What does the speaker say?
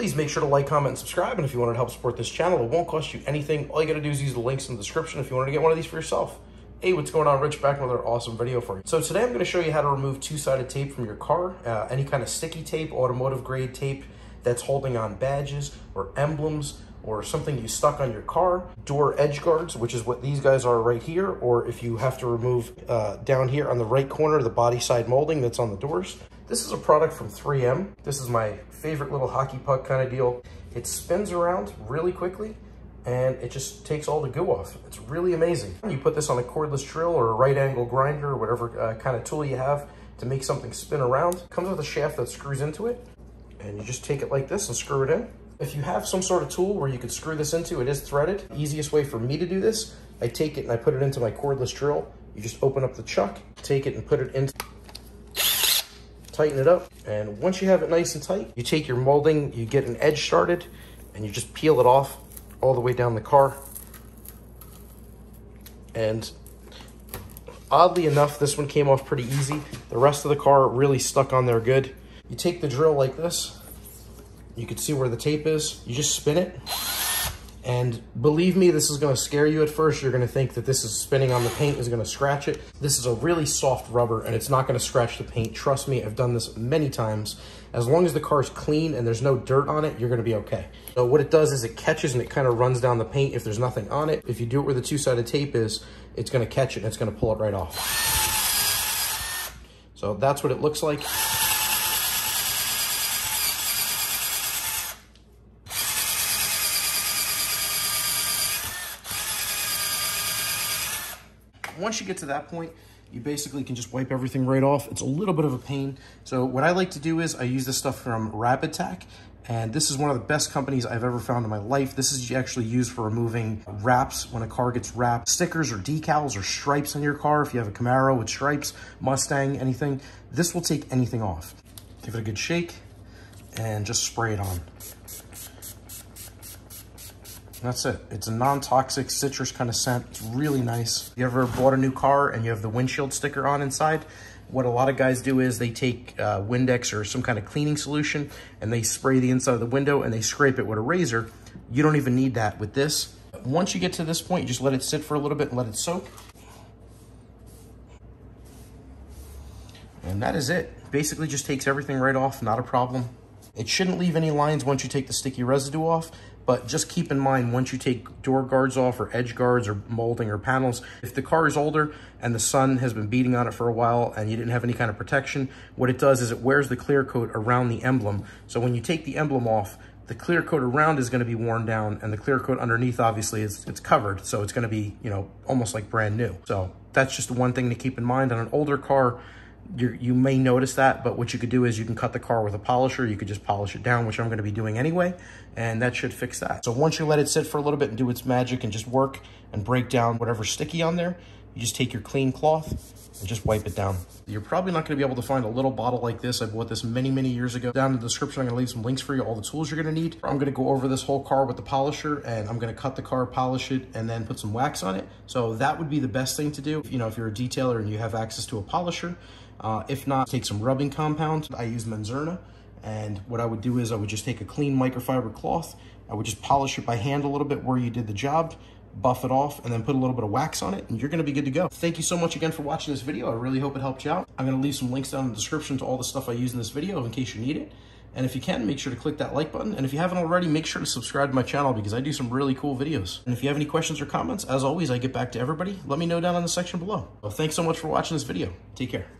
please make sure to like, comment, and subscribe. And if you want to help support this channel, it won't cost you anything. All you got to do is use the links in the description if you wanted to get one of these for yourself. Hey, what's going on? Rich back with another awesome video for you. So today I'm going to show you how to remove two-sided tape from your car, any kind of sticky tape, automotive grade tape that's holding on badges or emblems or something you stuck on your car, door edge guards, which is what these guys are right here, or if you have to remove down here on the right corner, the body side molding that's on the doors. This is a product from 3M. This is my favorite little hockey puck kind of deal. It spins around really quickly, and it just takes all the goo off. It's really amazing. You put this on a cordless drill or a right angle grinder or whatever kind of tool you have to make something spin around. It comes with a shaft that screws into it, and you just take it like this and screw it in. If you have some sort of tool where you could screw this into, it is threaded. The easiest way for me to do this, I take it and I put it into my cordless drill. You just open up the chuck, take it and put it in, tighten it up. And once you have it nice and tight, you take your molding, you get an edge started, and you just peel it off all the way down the car. And oddly enough, this one came off pretty easy. The rest of the car really stuck on there good. You take the drill like this, you can see where the tape is, you just spin it. And believe me, this is gonna scare you at first. You're gonna think that this is spinning on the paint is gonna scratch it. This is a really soft rubber and it's not gonna scratch the paint. Trust me, I've done this many times. As long as the car's clean and there's no dirt on it, you're gonna be okay. So what it does is it catches and it kind of runs down the paint if there's nothing on it. If you do it where the two-sided tape is, it's gonna catch it and it's gonna pull it right off. So that's what it looks like. Once you get to that point, you basically can just wipe everything right off. It's a little bit of a pain. So what I like to do is I use this stuff from Rapid Tac, and this is one of the best companies I've ever found in my life. This is actually used for removing wraps when a car gets wrapped, stickers or decals or stripes on your car. If you have a Camaro with stripes, Mustang, anything, this will take anything off. Give it a good shake and just spray it on. That's it. It's a non-toxic citrus kind of scent. It's really nice. You ever bought a new car and you have the windshield sticker on inside? What a lot of guys do is they take Windex or some kind of cleaning solution and they spray the inside of the window and they scrape it with a razor. You don't even need that with this. Once you get to this point, you just let it sit for a little bit and let it soak. And that is it. Basically just takes everything right off, not a problem. It shouldn't leave any lines once you take the sticky residue off, but just keep in mind, once you take door guards off or edge guards or molding or panels, if the car is older and the sun has been beating on it for a while and you didn't have any kind of protection, what it does is it wears the clear coat around the emblem. So when you take the emblem off, the clear coat around is going to be worn down, and the clear coat underneath, obviously, it's covered. So it's going to be, you know, almost like brand new. So that's just one thing to keep in mind. On an older car, you may notice that, but what you could do is you can cut the car with a polisher. You could just polish it down, which I'm going to be doing anyway, and that should fix that. So once you let it sit for a little bit and do its magic and just work and break down whatever's sticky on there, you just take your clean cloth and just wipe it down. You're probably not going to be able to find a little bottle like this. I bought this many, many years ago. Down in the description, I'm going to leave some links for you, all the tools you're going to need. I'm going to go over this whole car with the polisher, and I'm going to cut the car, polish it, and then put some wax on it. So that would be the best thing to do, you know, if you're a detailer and you have access to a polisher. If not, take some rubbing compound. I use Menzerna, and what I would do is I would just take a clean microfiber cloth. I would just polish it by hand a little bit where you did the job, buff it off, and then put a little bit of wax on it, and you're going to be good to go. Thank you so much again for watching this video. I really hope it helped you out. I'm going to leave some links down in the description to all the stuff I use in this video in case you need it. And if you can, make sure to click that like button. And if you haven't already, make sure to subscribe to my channel because I do some really cool videos. And if you have any questions or comments, as always, I get back to everybody. Let me know down in the section below. Well, thanks so much for watching this video. Take care.